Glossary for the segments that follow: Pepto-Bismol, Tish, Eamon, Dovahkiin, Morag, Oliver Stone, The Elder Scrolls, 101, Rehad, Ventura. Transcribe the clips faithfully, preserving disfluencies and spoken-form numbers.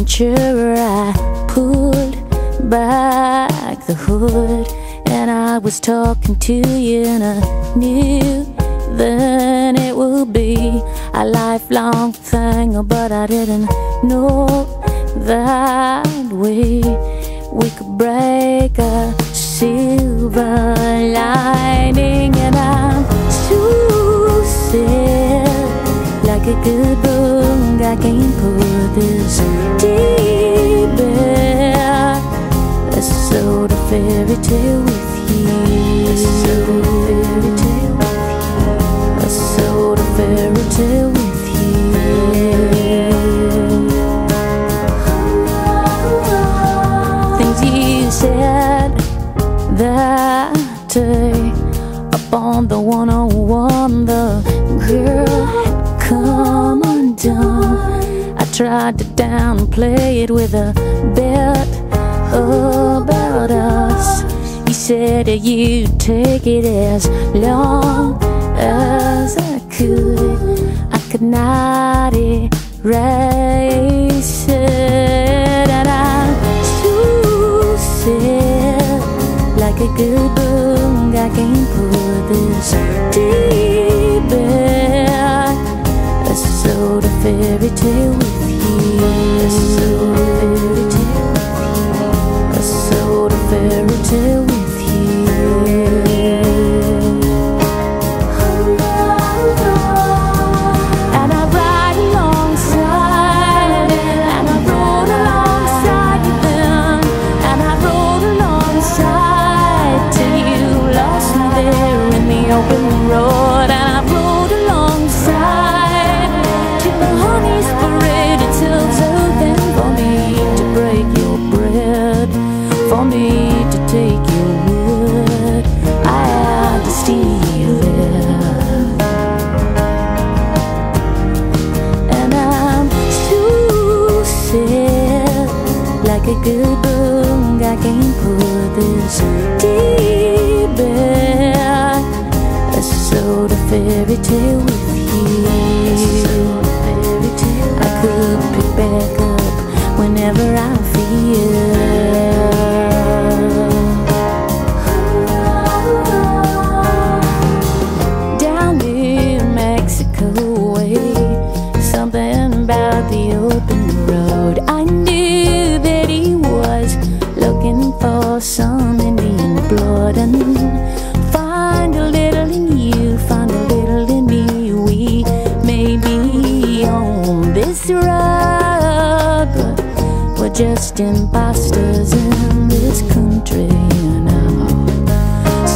Ventura, I pulled back the hood, and I was talking to you, and I knew then it would be a lifelong thing, but I didn't know that we we could break a silver lining. And I'm too sick, like a good book, I can't put this deep in a sort of fairy tale with you, a sort of fairy tale with you, a sort of fairy tale with you. Things you said that day up on the one oh one, the girl had come undone. I tried to downplay it with a bet about us. You said that you'd take it as long as I could. I could not erase it, and I'm too sick. Like a good book, I can't put this deep in a sort of fairy tale with you, a sort of fairy tale with you, a sort of fairy tale with you. And I ride alongside, and I rode alongside them, and I rode alongside. Open road, and I rode alongside till the honey's parade, till till then for me to break your bread, for me to take your wood, I had to steal it. And I'm too sick, like a good book, I can't put this deep in a sort of fairy tale with you. I could pick back up whenever I feel. Down near Mexico way, something about the open road. I knew that he was looking for some Indian blood, and just imposters in this country, you know.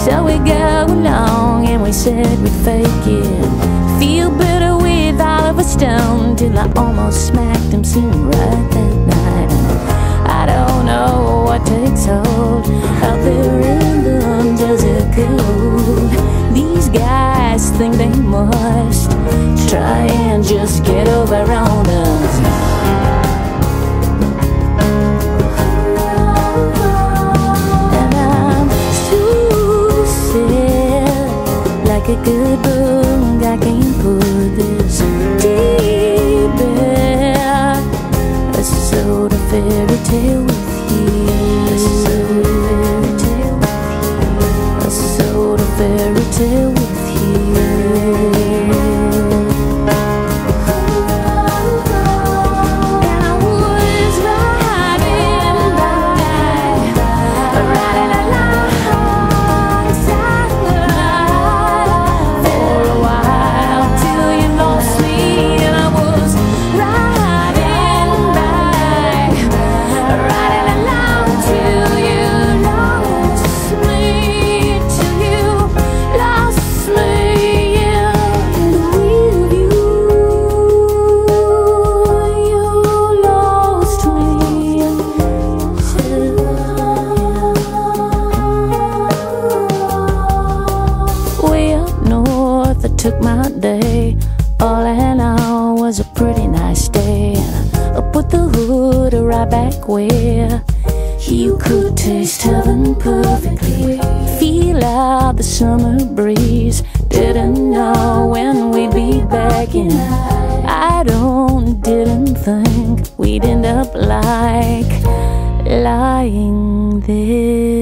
So we go along and we said we'd fake it. Feel better with Oliver Stone till I almost smacked him, seemed right that night. I don't know what takes hold out there in the desert cold. These guys think they must try and just get over on us. Like a good book, I can't put this deep in a sort of fairy tale with you, a sort of fairy tale with you, a sort of fairy tale with you. And I was riding alongside, riding alongside. Took my day, all in all was a pretty nice day. I put the hood right back where you could taste heaven perfectly. Feel out the summer breeze, didn't know when we'd be back in. I don't, didn't think we'd end up up like lying there.